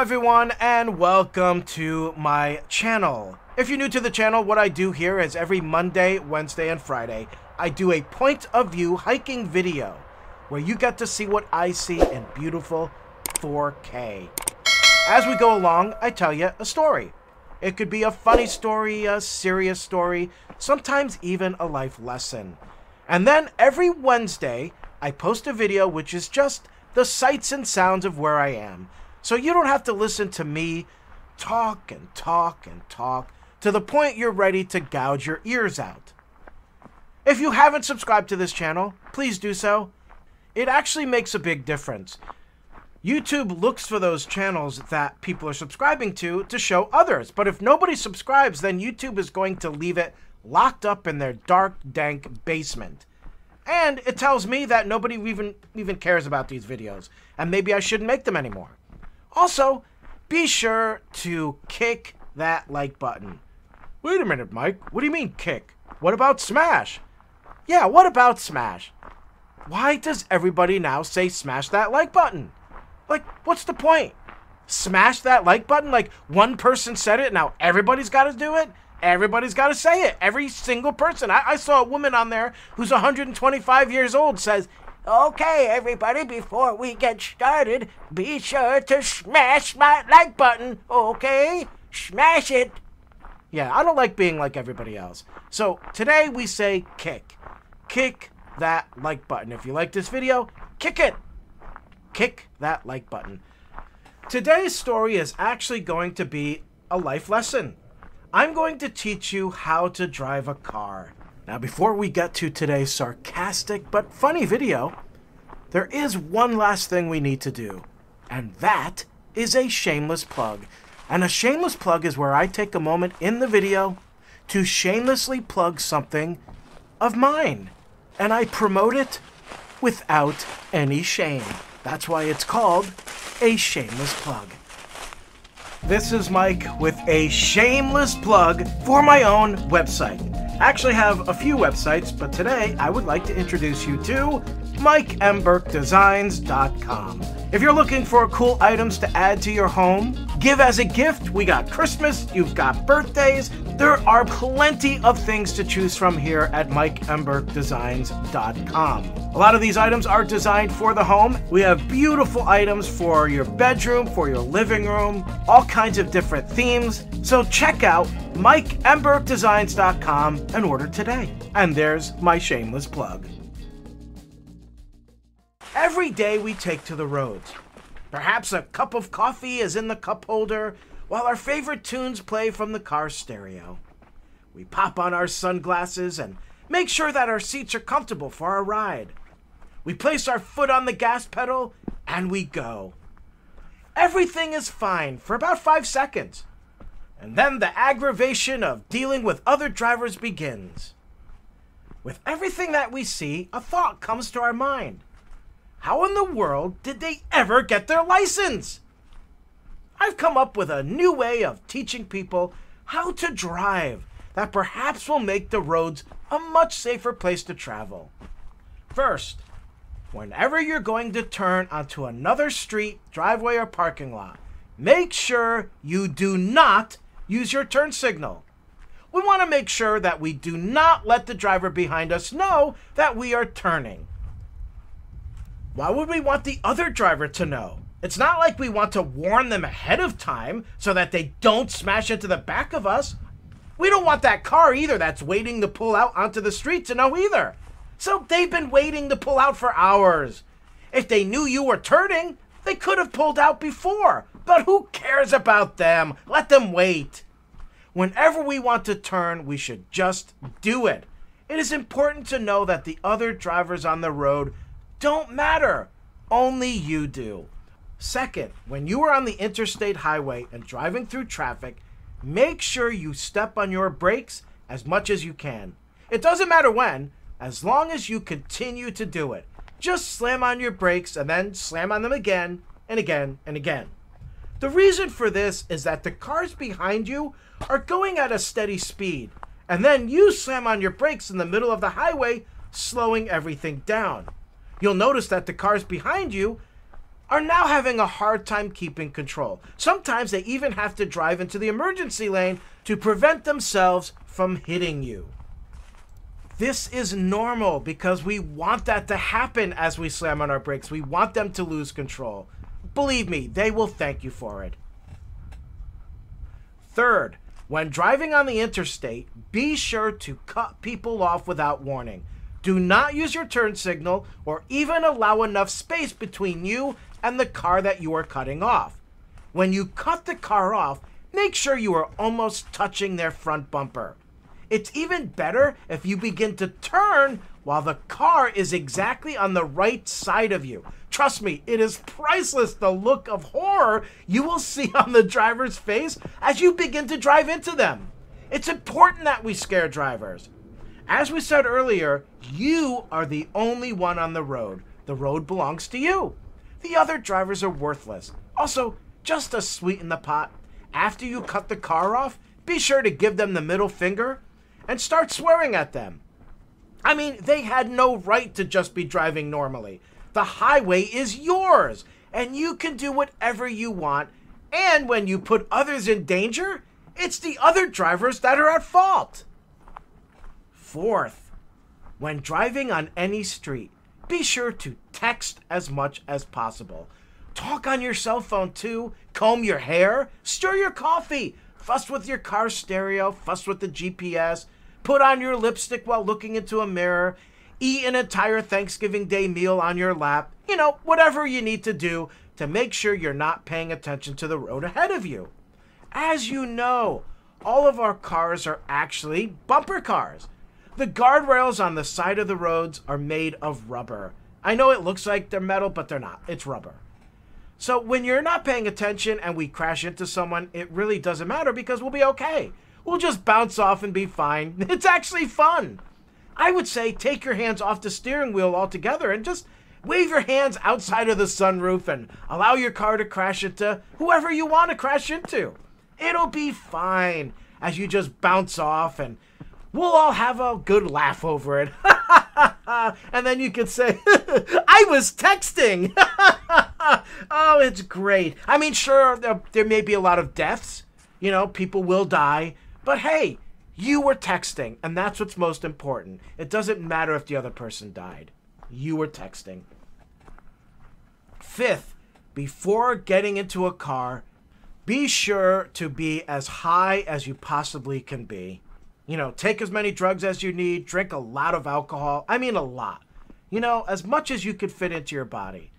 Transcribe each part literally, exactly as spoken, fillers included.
everyone, and welcome to my channel. If you're new to the channel, what I do here is every Monday, Wednesday, and Friday, I do a point of view hiking video where you get to see what I see in beautiful four K. As we go along, I tell you a story. It could be a funny story, a serious story, sometimes even a life lesson. And then every Wednesday, I post a video which is just the sights and sounds of where I am. So you don't have to listen to me talk and talk and talk to the point you're ready to gouge your ears out. If you haven't subscribed to this channel, please do so. It actually makes a big difference. YouTube looks for those channels that people are subscribing to to show others. But if nobody subscribes, then YouTube is going to leave it locked up in their dark, dank basement. And it tells me that nobody even, even cares about these videos. And maybe I shouldn't make them anymore. Also, be sure to kick that like button. Wait a minute, Mike. What do you mean kick? What about smash? Yeah, what about smash? Why does everybody now say smash that like button? Like, what's the point? Smash that like button? Like, one person said it, now everybody's got to do it? Everybody's got to say it. Every single person. I, I saw a woman on there who's one hundred twenty-five years old says, "Okay, everybody, before we get started, be sure to smash my like button, okay? Smash it." Yeah, I don't like being like everybody else. So today we say kick. Kick that like button. If you like this video, kick it. Kick that like button. Today's story is actually going to be a life lesson. I'm going to teach you how to drive a car. Now, before we get to today's sarcastic but funny video, there is one last thing we need to do, and that is a shameless plug. And a shameless plug is where I take a moment in the video to shamelessly plug something of mine, and I promote it without any shame. That's why it's called a shameless plug. This is Mike with a shameless plug for my own website. I actually have a few websites, but today I would like to introduce you to mike m burke designs dot com. If you're looking for cool items to add to your home, give as a gift, we got Christmas, you've got birthdays, there are plenty of things to choose from here at mike m burke designs dot com. A lot of these items are designed for the home. We have beautiful items for your bedroom, for your living room, all kinds of different themes. So check out mike m burke designs dot com and order today. And there's my shameless plug. Every day we take to the roads. Perhaps a cup of coffee is in the cup holder while our favorite tunes play from the car stereo. We pop on our sunglasses and make sure that our seats are comfortable for our ride. We place our foot on the gas pedal and we go. Everything is fine for about five seconds. And then the aggravation of dealing with other drivers begins. With everything that we see, a thought comes to our mind. How in the world did they ever get their license? I've come up with a new way of teaching people how to drive that perhaps will make the roads a much safer place to travel. First, whenever you're going to turn onto another street, driveway, or parking lot, make sure you do not use your turn signal. We want to make sure that we do not let the driver behind us know that we are turning. Why would we want the other driver to know? It's not like we want to warn them ahead of time so that they don't smash into the back of us. We don't want that car either that's waiting to pull out onto the street to know either. So they've been waiting to pull out for hours. If they knew you were turning, they could have pulled out before. But who cares about them? Let them wait. Whenever we want to turn, we should just do it. It is important to know that the other drivers on the road don't matter. Only you do. Second, when you are on the interstate highway and driving through traffic, make sure you step on your brakes as much as you can. It doesn't matter when, as long as you continue to do it. Just slam on your brakes and then slam on them again and again and again. The reason for this is that the cars behind you are going at a steady speed, and then you slam on your brakes in the middle of the highway, slowing everything down. You'll notice that the cars behind you are now having a hard time keeping control. Sometimes they even have to drive into the emergency lane to prevent themselves from hitting you. This is normal because we want that to happen as we slam on our brakes. We want them to lose control. Believe me, they will thank you for it. Third, when driving on the interstate, be sure to cut people off without warning. Do not use your turn signal or even allow enough space between you and the car that you are cutting off. When you cut the car off, make sure you are almost touching their front bumper. It's even better if you begin to turn while the car is exactly on the right side of you. Trust me, it is priceless the look of horror you will see on the driver's face as you begin to drive into them. It's important that we scare drivers. As we said earlier, you are the only one on the road. The road belongs to you. The other drivers are worthless. Also, just to sweeten the pot, after you cut the car off, be sure to give them the middle finger and start swearing at them. I mean, they had no right to just be driving normally. The highway is yours, and you can do whatever you want. And when you put others in danger, it's the other drivers that are at fault. Fourth, when driving on any street, be sure to text as much as possible. Talk on your cell phone too, comb your hair, stir your coffee, fuss with your car stereo, fuss with the G P S, put on your lipstick while looking into a mirror, eat an entire Thanksgiving Day meal on your lap, you know, whatever you need to do to make sure you're not paying attention to the road ahead of you. As you know, all of our cars are actually bumper cars. The guardrails on the side of the roads are made of rubber. I know it looks like they're metal, but they're not. It's rubber. So when you're not paying attention and we crash into someone, it really doesn't matter because we'll be okay. We'll just bounce off and be fine. It's actually fun. I would say take your hands off the steering wheel altogether and just wave your hands outside of the sunroof and allow your car to crash into whoever you want to crash into. It'll be fine as you just bounce off and we'll all have a good laugh over it. And then you could say, I was texting. Oh, it's great. I mean, sure, there, there may be a lot of deaths. You know, people will die. But hey, you were texting, and that's what's most important. It doesn't matter if the other person died. You were texting. Fifth, before getting into a car, be sure to be as high as you possibly can be. You know, take as many drugs as you need, drink a lot of alcohol. I mean, a lot. You know, as much as you could fit into your body.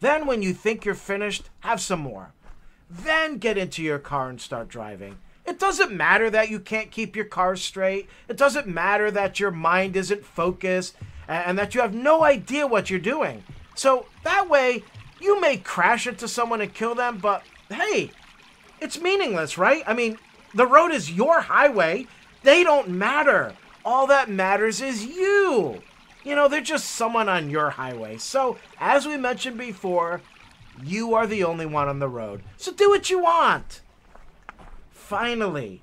Then when you think you're finished, have some more. Then get into your car and start driving. It doesn't matter that you can't keep your car straight. It doesn't matter that your mind isn't focused and that you have no idea what you're doing. So that way, you may crash into someone and kill them, but hey, it's meaningless, right? I mean, the road is your highway. They don't matter. All that matters is you. You know, they're just someone on your highway. So, as we mentioned before, you are the only one on the road. So do what you want. Finally,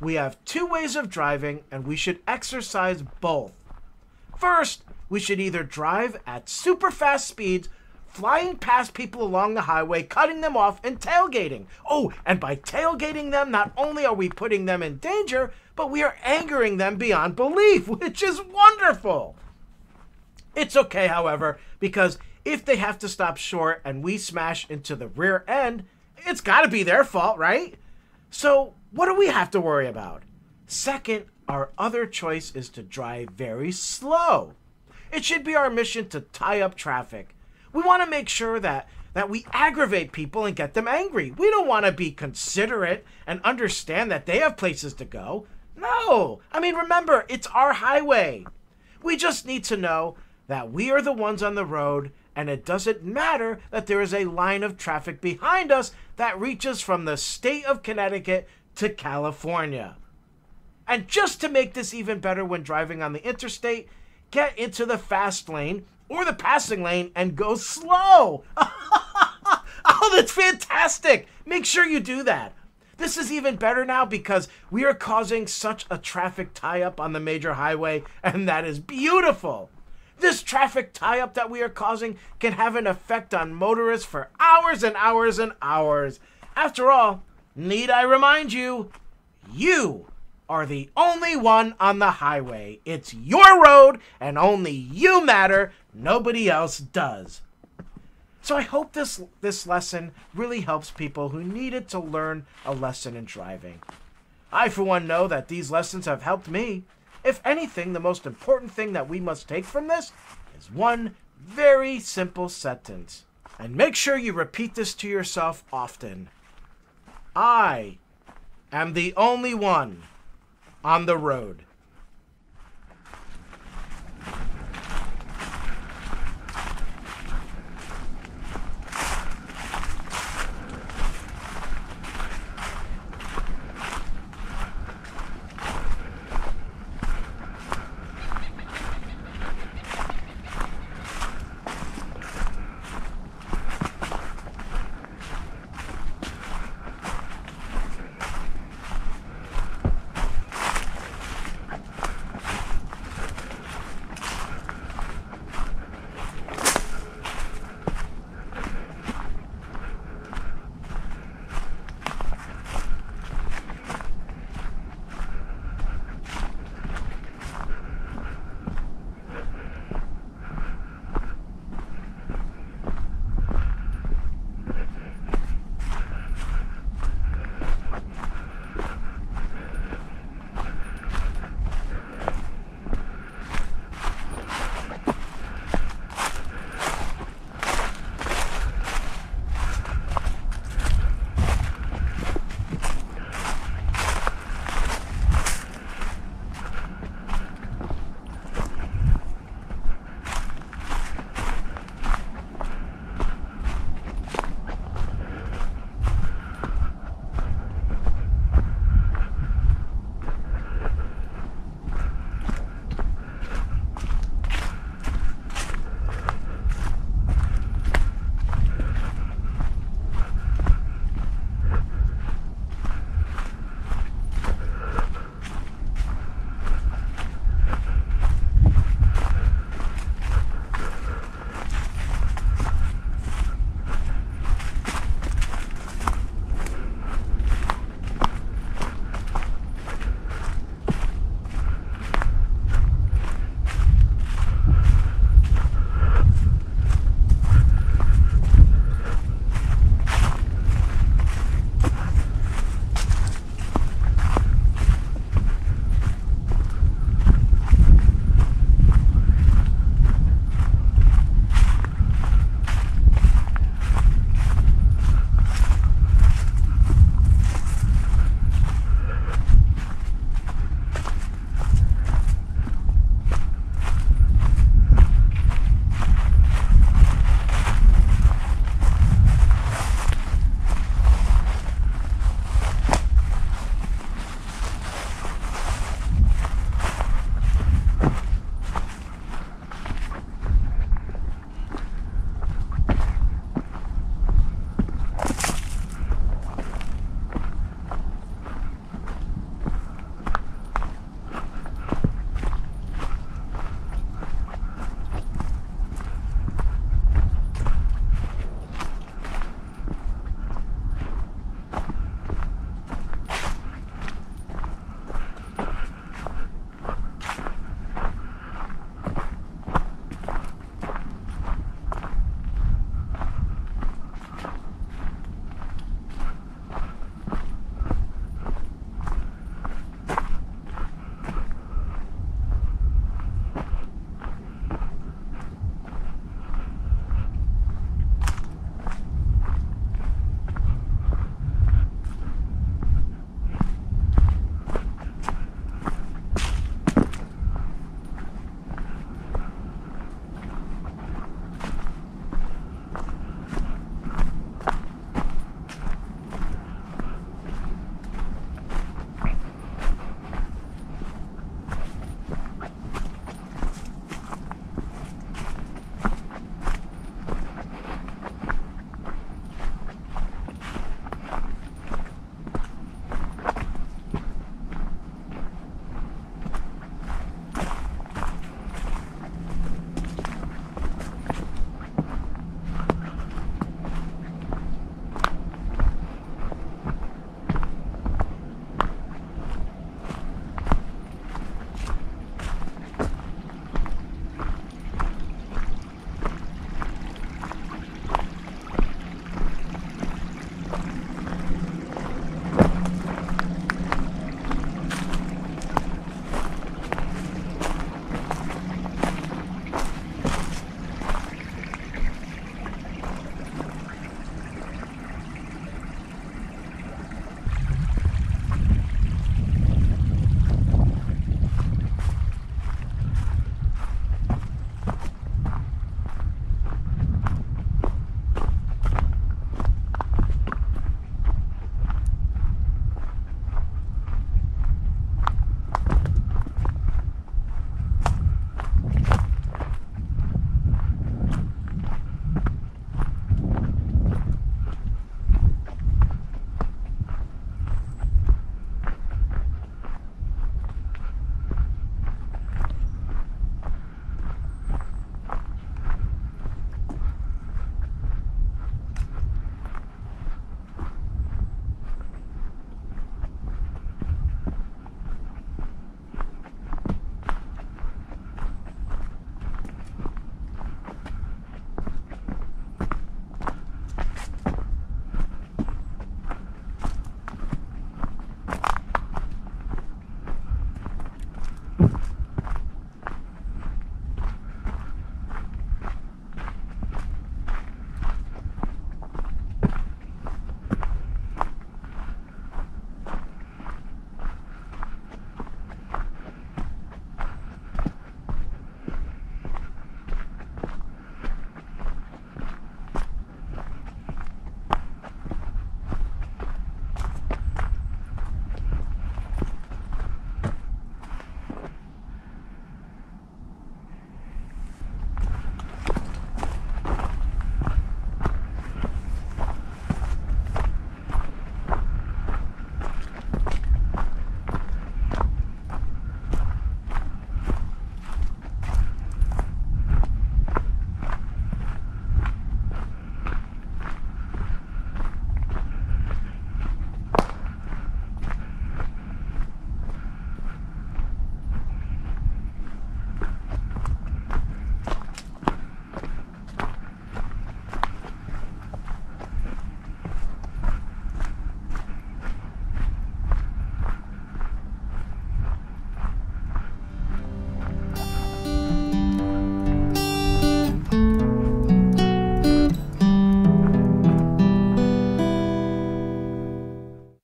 we have two ways of driving, and we should exercise both. First, we should either drive at super fast speeds, flying past people along the highway, cutting them off, and tailgating. Oh, and by tailgating them, not only are we putting them in danger, but we are angering them beyond belief, which is wonderful. It's okay, however, because if they have to stop short and we smash into the rear end, it's got to be their fault, right? So what do we have to worry about? Second, our other choice is to drive very slow. It should be our mission to tie up traffic. We want to make sure that, that we aggravate people and get them angry. We don't want to be considerate and understand that they have places to go. No. I mean, remember, it's our highway. We just need to know that we are the ones on the road, and it doesn't matter that there is a line of traffic behind us that reaches from the state of Connecticut to California. And just to make this even better when driving on the interstate, get into the fast lane or the passing lane and go slow. Oh, that's fantastic. Make sure you do that. This is even better now because we are causing such a traffic tie-up on the major highway, and that is beautiful. This traffic tie-up that we are causing can have an effect on motorists for hours and hours and hours. After all, need I remind you, you are the only one on the highway. It's your road and only you matter. Nobody else does. So I hope this, this lesson really helps people who needed to learn a lesson in driving. I, for one, know that these lessons have helped me. If anything, the most important thing that we must take from this is one very simple sentence. And make sure you repeat this to yourself often. I am the only one on the road.